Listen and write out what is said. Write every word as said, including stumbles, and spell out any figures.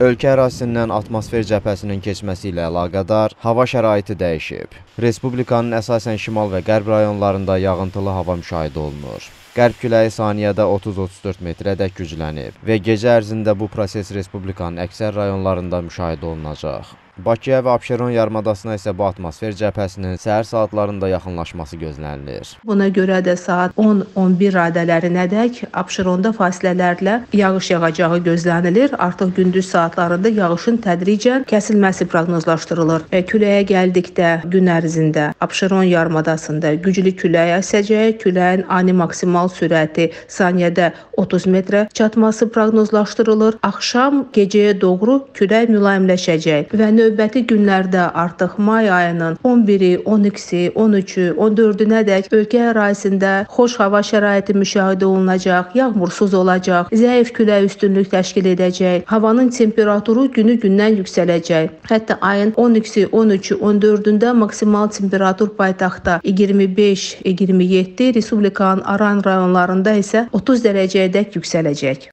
Ölkə ərazisindən atmosfer cəbhəsinin keçməsi ilə əlaqədar hava şəraiti dəyişib. Respublikanın əsasən şimal və qərb rayonlarında yağıntılı hava müşahidə olunur. Qərb küləyi saniyədə otuz otuz dörd metrədək güclənib və gecə ərzində bu proses respublikanın əksər rayonlarında müşahidə olunacaq. Bakıya və Abşeron yarımadasına isə bu atmosfer cəbhəsinin səhər saatlarında yaxınlaşması gözlənilir. Buna görə də saat on on bir radələrinədək Abşeronda fasilələrlə yağış yağacağı gözlənilir. Artıq gündüz saatlarında yağışın tədricən kəsilməsi proqnozlaşdırılır. Küləyə gəldikdə gün ərzində Abşeron yarımadasında güclü küləyə əsəcək, küləyin ani maksimal sürəti saniyədə otuz metrə çatması proqnozlaşdırılır. Axşam gecəyə doğru külək mülayimləşəcək və növbəti günlərdə artıq may ayının on biri, on ikisi, on üçü, on dördünədək ölkə ərazisində xoş hava şəraiti müşahidə olunacaq, yağmursuz olacaq, zəif külək üstünlük təşkil edəcək, havanın temperaturu günü gündən yüksələcək. Hətta ayın on ikisi, on üçü, on dördündə maksimal temperatur paytaxtda iyirmi beş, iyirmi yeddi, Respublikanın Aran rayonlarında isə otuz dərəcəyədək yüksələcək.